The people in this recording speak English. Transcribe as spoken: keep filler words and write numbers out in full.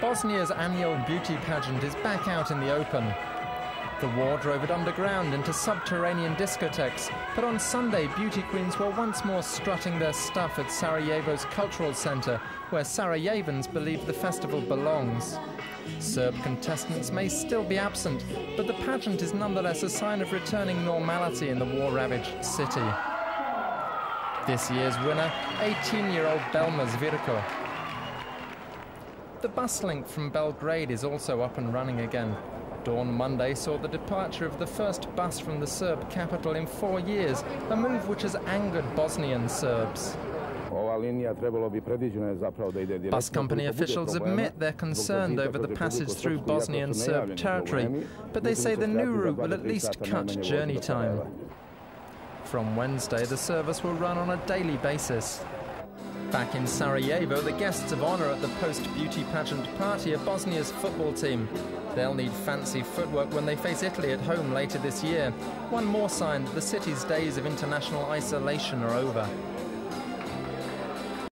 Bosnia's annual beauty pageant is back out in the open. The war drove it underground into subterranean discotheques, but on Sunday beauty queens were once more strutting their stuff at Sarajevo's cultural centre, where Sarajevans believe the festival belongs. Serb contestants may still be absent, but the pageant is nonetheless a sign of returning normality in the war-ravaged city. This year's winner, eighteen-year-old Belma Zvirko. The bus link from Belgrade is also up and running again. Dawn Monday saw the departure of the first bus from the Serb capital in four years, a move which has angered Bosnian Serbs. Bus company officials admit they're concerned over the passage through Bosnian Serb territory, but they say the new route will at least cut journey time. From Wednesday, the service will run on a daily basis. Back in Sarajevo, the guests of honour at the post-beauty pageant party are Bosnia's football team. They'll need fancy footwork when they face Italy at home later this year. One more sign that the city's days of international isolation are over.